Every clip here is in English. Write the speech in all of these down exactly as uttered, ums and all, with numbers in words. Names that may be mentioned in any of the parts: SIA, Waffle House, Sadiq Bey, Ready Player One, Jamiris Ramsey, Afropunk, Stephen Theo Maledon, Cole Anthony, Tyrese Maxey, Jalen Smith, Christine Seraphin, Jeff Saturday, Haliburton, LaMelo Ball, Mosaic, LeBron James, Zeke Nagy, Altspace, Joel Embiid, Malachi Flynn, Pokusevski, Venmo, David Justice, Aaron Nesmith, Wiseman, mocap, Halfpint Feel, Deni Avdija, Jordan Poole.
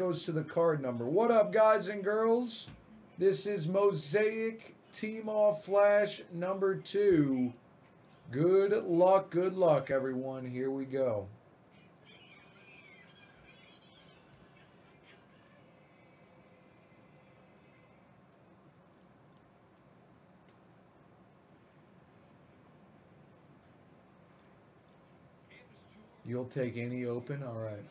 goes to the card number. What up, guys and girls? This is Mosaic Team Off Flash number two. Good luck, good luck, everyone. Here we go. You'll take any open? All right.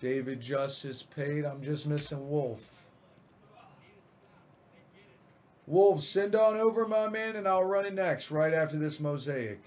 David Justice paid. I'm just missing Wolf. Wolf, send on over, my man, and I'll run it next, right after this Mosaic.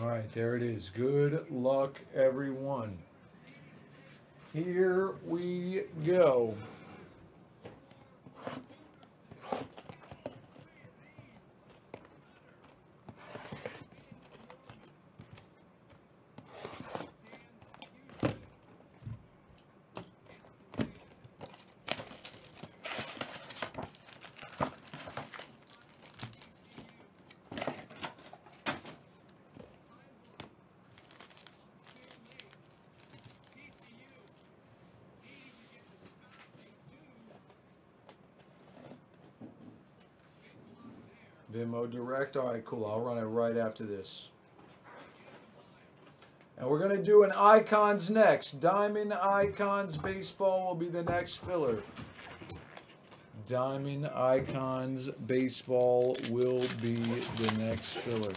All right, there it is. Good luck, everyone. Here we go. Venmo Direct. All right, cool. I'll run it right after this. And we're going to do an Icons next. Diamond Icons Baseball will be the next filler. Diamond Icons Baseball will be the next filler.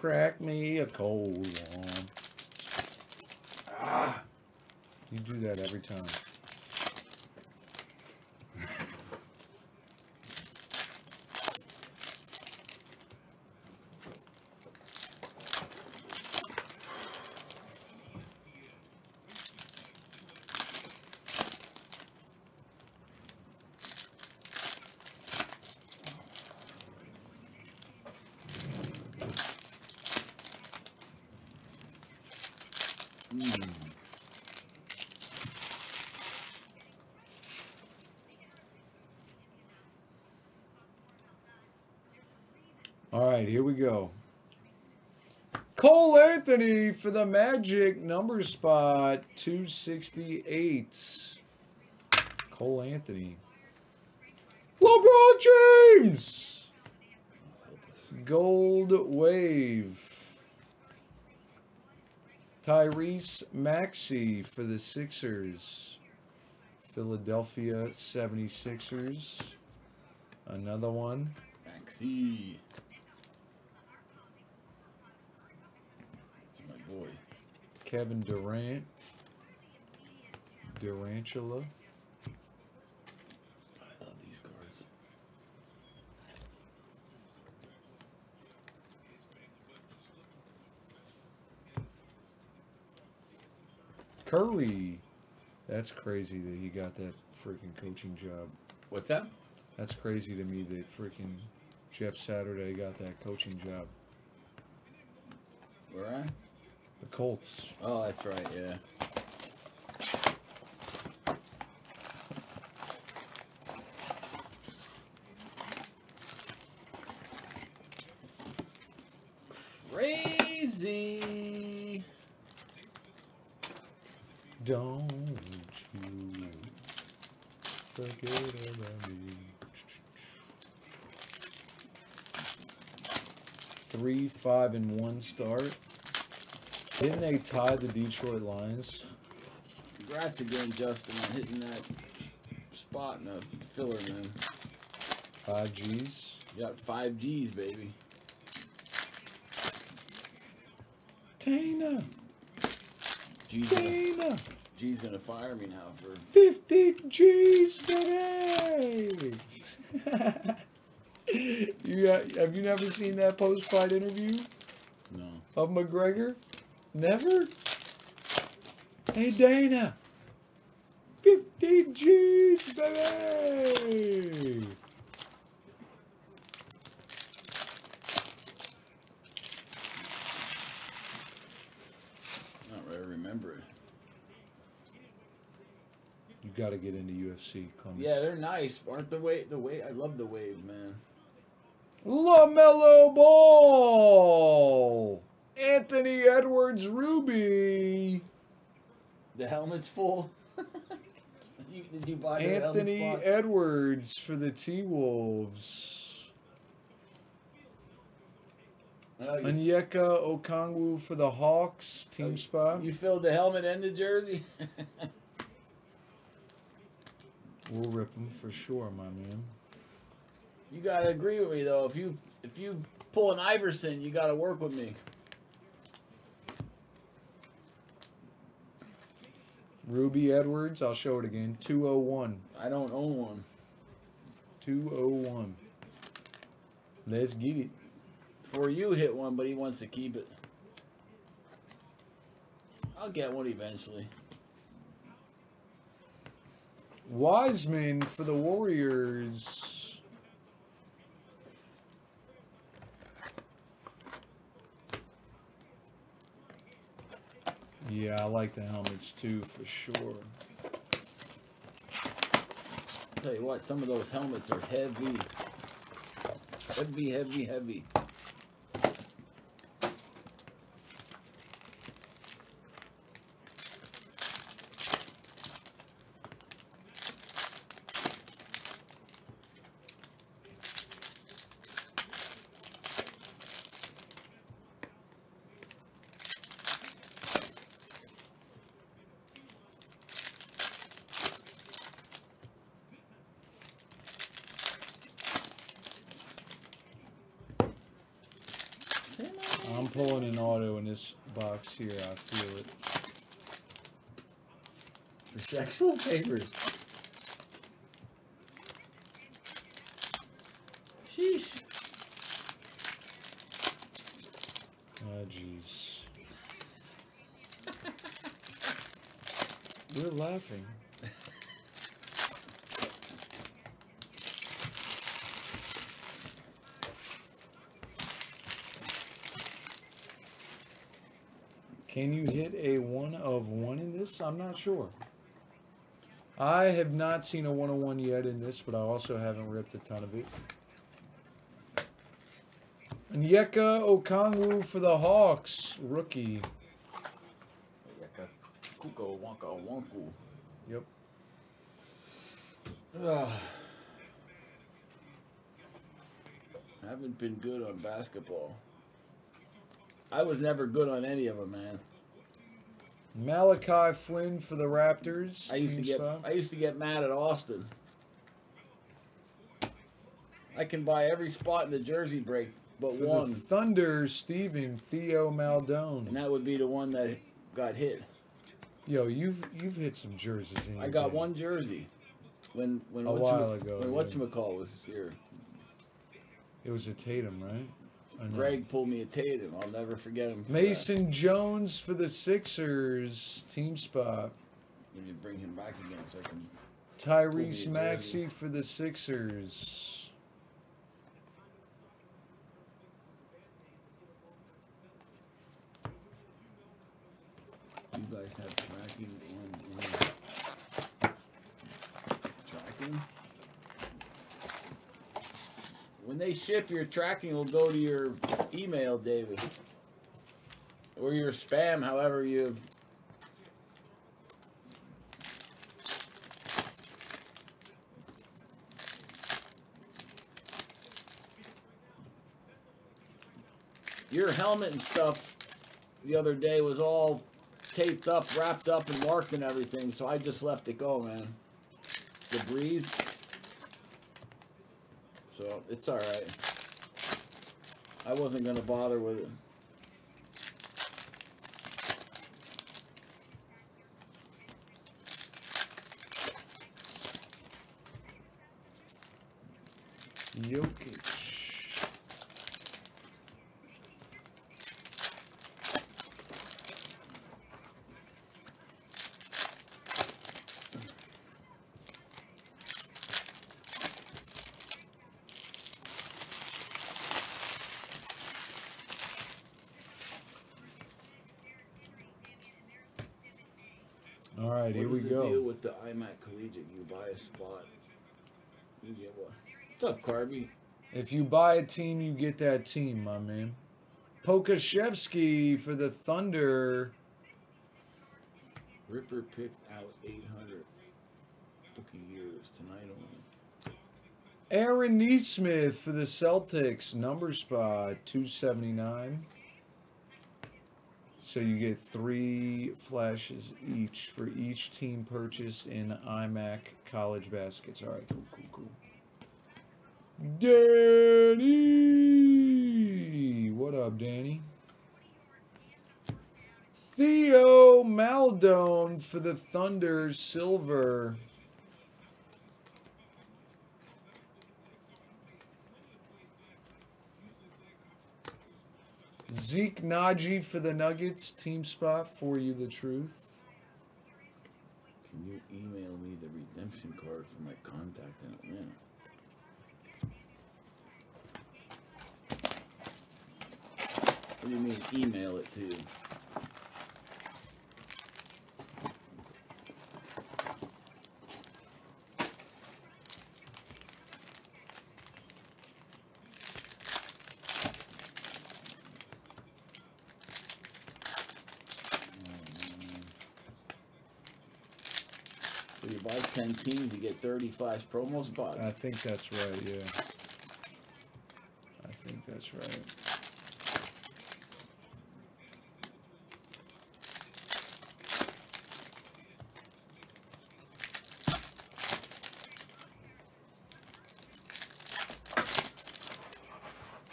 Crack me a cold one. Ah, you do that every time. All right, here we go. Cole Anthony for the Magic, number spot two sixty-eight. Cole Anthony. LeBron James! Gold Wave. Tyrese Maxey for the Sixers. Philadelphia seventy-sixers. Another one. Maxey. Boy. Kevin Durant. Durantula. I love these cards. Curry. That's crazy that he got that freaking coaching job. What's that? That's crazy to me that freaking Jeff Saturday got that coaching job. Where I? The Colts. Oh, that's right, yeah. Crazy. Don't you forget about me. Three, five, and one start. Didn't they tie the Detroit Lions? Congrats again, Justin, on hitting that spot in a filler, man. Five G's? Yep, five G's, baby. Dana. G's Dana. Gonna, G's gonna fire me now for... fifty G's, baby! you have, have you never seen that post-fight interview? No. Of McGregor? Never? Hey, Dana. fifty G's, baby. Not really remember it. You got to get into U F C. Clemens. Yeah, they're nice, aren't the wave? The wave. I love the wave, man. LaMelo Ball. Anthony Edwards, Ruby. The helmet's full. You, did you buy Anthony Edwards for the T-Wolves. Oh, Onyeka Okongwu for the Hawks. Team oh, spot. You filled the helmet and the jersey? We'll rip them for sure, my man. You got to agree with me, though. If you, if you pull an Iverson, you got to work with me. Ruby Edwards, I'll show it again. two oh one. I don't own one. two oh one. Let's get it. For you hit one, but he wants to keep it. I'll get one eventually. Wiseman for the Warriors. Yeah, I like the helmets too, for sure. I'll tell you what, some of those helmets are heavy. Heavy, heavy, heavy. I'm pulling an auto in this box here. I feel it. The actual papers. Sheesh. Oh, jeez. We're laughing. Can you hit a one of one in this? I'm not sure. I have not seen a one of one yet in this, but I also haven't ripped a ton of it. Onyeka Okongwu for the Hawks, rookie. Onyeka Kuko Wonka Wonku. Yep. Ugh. I haven't been good on basketball. I was never good on any of them, man. Malachi Flynn for the Raptors. I used to get spot. I used to get mad at Austin. I can buy every spot in the jersey break, but for one. The Thunder, Stephen Theo Maledon. And that would be the one that got hit. Yo, you've you've hit some jerseys in. I got game. one jersey when when a while ago. When right. Whatchamacall was here. It was a Tatum, right? Greg pulled me a Tatum. I'll never forget him. For Mason that. Jones for the Sixers. Team spot. Let me bring him back again so I can. Tyrese Maxey for the Sixers. You guys have tracking on tracking. When they ship, your tracking will go to your email, David. Or your spam, however you... Your helmet and stuff the other day was all taped up, wrapped up, and marked and everything, so I just left it go, man. The breeze... So, it's alright. I wasn't going to bother with it. Jokic. All right, here we go. What is the deal with the iMac Collegiate? You buy a spot, you get what? What's up, Carby? If you buy a team, you get that team, my man. Pokusevski for the Thunder. Ripper picked out eight hundred rookie years tonight only. Aaron Nesmith for the Celtics. Number spot, two seventy-nine. So you get three flashes each for each team purchased in iMac college baskets. All right, cool, cool, cool. Danny! What up, Danny? Theo Maledon for the Thunder, silver. Zeke Nagy for the Nuggets, team spot for you, the truth. Can you email me the redemption card for my contact in Atlanta? What do you mean email it to you? ten teams, you get thirty-five promo spots. I think that's right, yeah. I think that's right.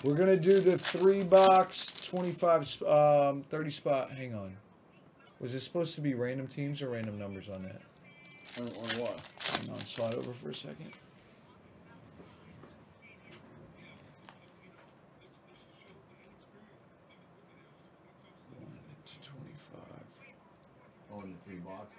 We're going to do the three box, twenty-five, um, thirty spot. Hang on. Was it supposed to be random teams or random numbers on that? On, on what? Hang on, slide over for a second. one to twenty-five. Oh, in the three boxes.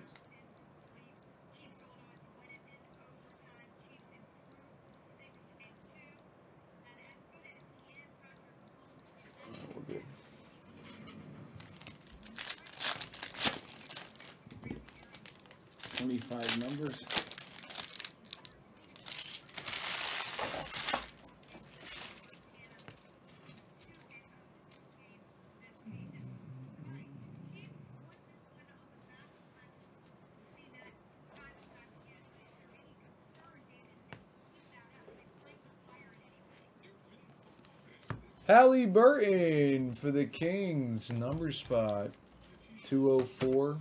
All right, we're good. twenty-five numbers. Haliburton for the Kings, number spot two oh four.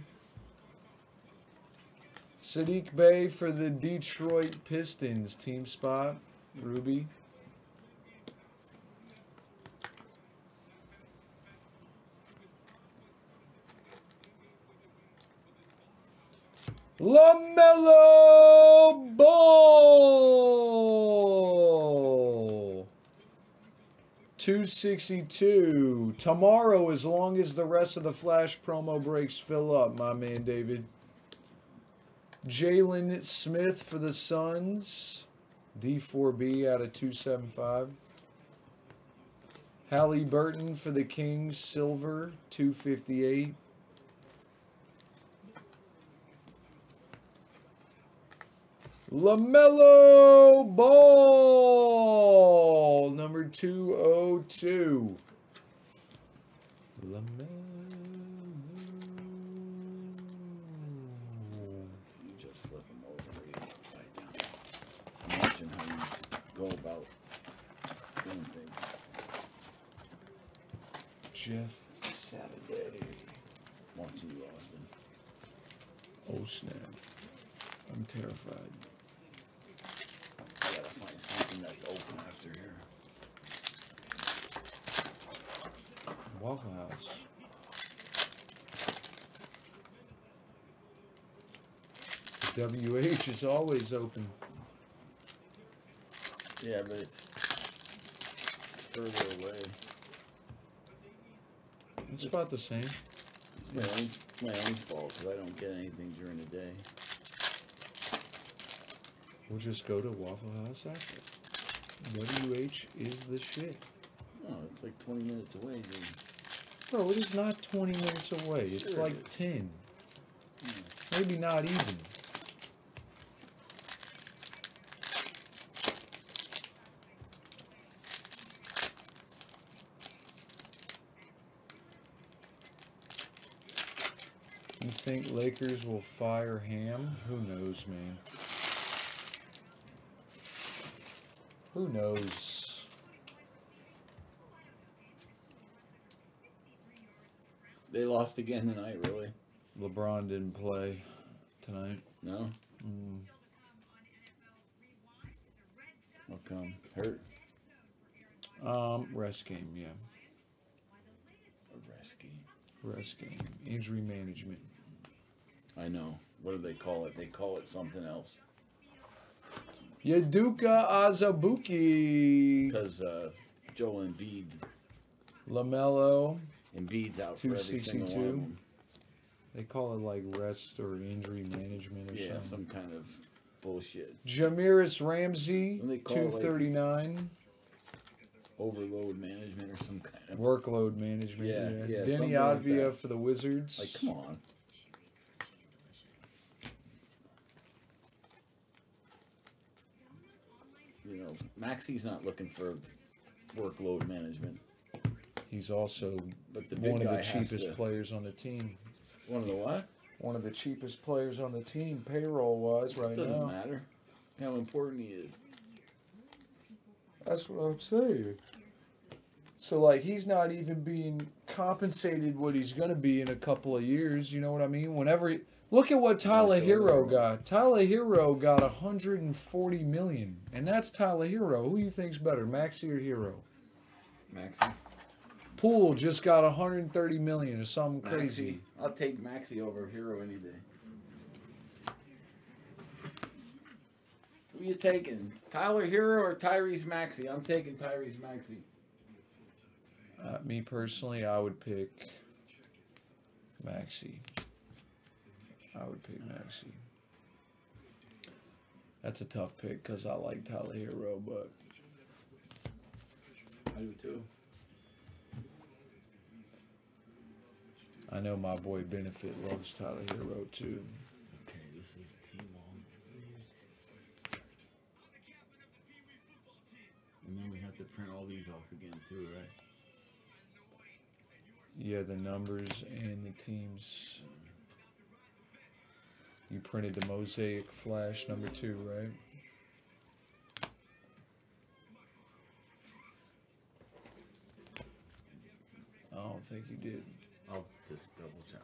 Sadiq Bey for the Detroit Pistons, team spot, Ruby. LaMelo Ball, two sixty-two. Tomorrow, as long as the rest of the flash promo breaks fill up, my man David. Jalen Smith for the Suns, D four B out of two seventy-five. Haliburton for the Kings, silver, two fifty-eight. LaMelo Ball, number two oh two. LaMelo. About one thing. Jeff Saturday. Watch you, Austin. Oh snap. I'm terrified. I gotta find something that's open after here. Waffle House. W H is always open. Yeah, but it's further away. It's, it's about the same. It's my, yeah. own, it's my own fault because I don't get anything during the day. We'll just go to Waffle House after. W H is the shit. No, it's like twenty minutes away, dude. Bro, it is not twenty minutes away. It's sure like it ten. Mm. Maybe not even. You think Lakers will fire Ham? Who knows, man? Who knows? They lost again tonight, really. LeBron didn't play tonight. No? Mm. How come? Hurt? Um, rest game, yeah. A rest game. Rest game. Injury management. I know. What do they call it? They call it something else. Yaduka Azabuki. Because uh, Joel Embiid. LaMelo. Embiid's out for every single one of them. They call it like rest or injury management or yeah, something. Yeah, some kind of bullshit. Jamiris Ramsey. two thirty-nine. Like overload management or some kind of workload management. Yeah, yeah. Deni Avdija like for the Wizards. Like, come on. You know, Maxey's not looking for workload management. He's also but the one of the cheapest to, players on the team. One of the what? One of the cheapest players on the team, payroll-wise, right now. Doesn't matter how important he is. That's what I'm saying. So, like, he's not even being compensated what he's going to be in a couple of years. You know what I mean? Whenever he, look at what Tyler Herro got. Tyler Herro got one hundred forty million dollars, and that's Tyler Herro. Who do you think's better, Maxey or Herro? Maxey. Poole just got one hundred thirty million dollars or something Maxey. Crazy. I'll take Maxey over Herro any day. Who you taking? Tyler Herro or Tyrese Maxey? I'm taking Tyrese Maxey. Uh, me personally, I would pick Maxey. I would pick Maxey. That's a tough pick because I like Tyler Herro, but I do too. I know my boy Benefit loves Tyler Herro too. Okay, this is too long. And then we have to print all these off again too, right? Yeah, the numbers and the teams. You printed the Mosaic Flash number two, right? I don't think you did. I'll just double check.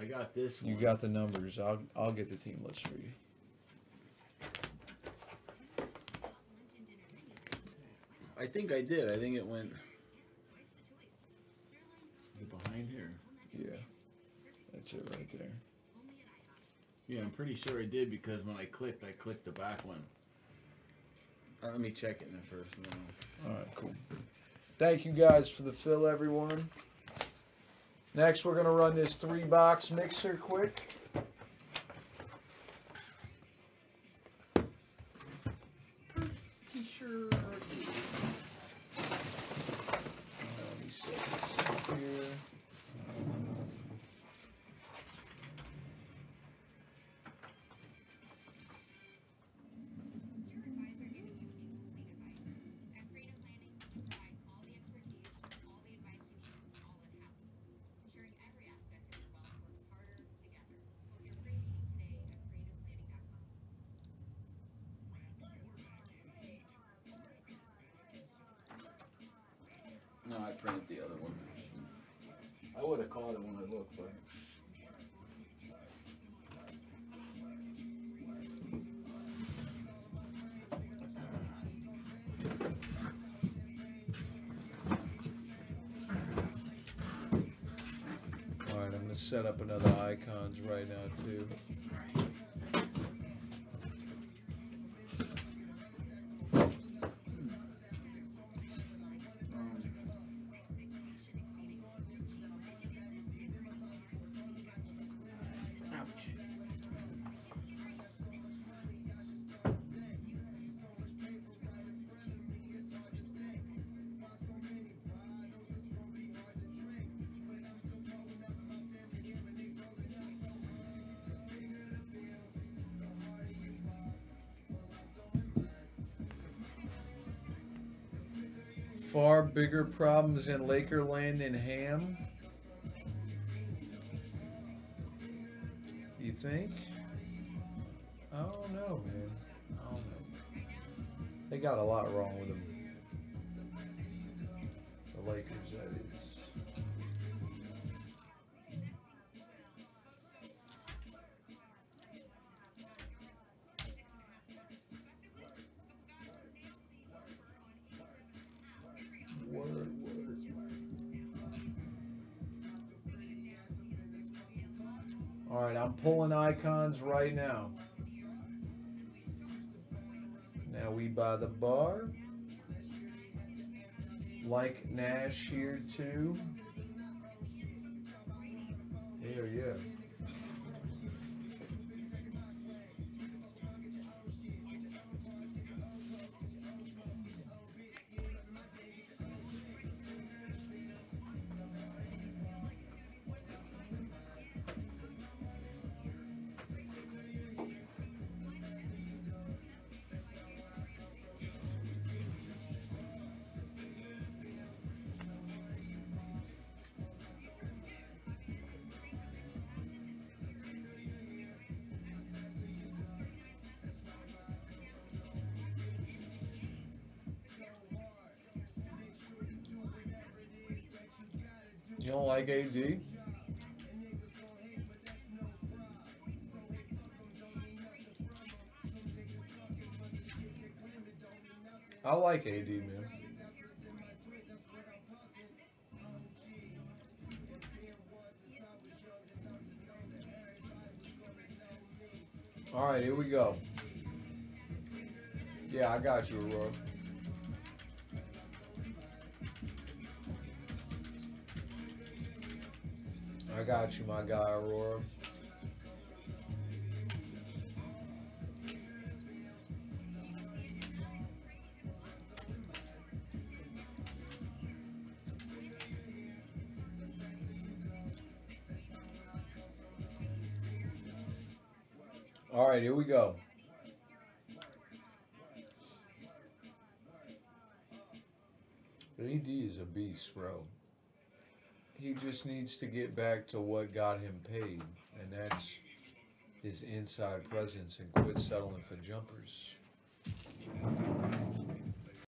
I got this one. You got the numbers. I'll I'll get the team list for you. I think I did. I think it went. Is it behind here? Yeah. That's it right there. Yeah, I'm pretty sure I did because when I clicked, I clicked the back one. All right, let me check it in first. All right, cool. Thank you guys for the fill, everyone. Next, we're going to run this three-box mixer quick. Sure. Uh, let me set this up here. No, I printed the other one. I would have called it when I looked, but... Alright, I'm going to set up another icons right now, too. Far bigger problems in Lakerland and Ham. You think? I don't know, man. I don't know. They got a lot wrong with them. The Lakers, that is. Word, word. All right, I'm pulling icons right now. Now we buy the bar. Like Nash here too. Here, yeah. You don't like A D? I like A D, man. All right, here we go. Yeah, I got you, Aurora. I got you, my guy, Aurora. All right, here we go. A D is a beast, bro. He just needs to get back to what got him paid, and that's his inside presence and quit settling for jumpers.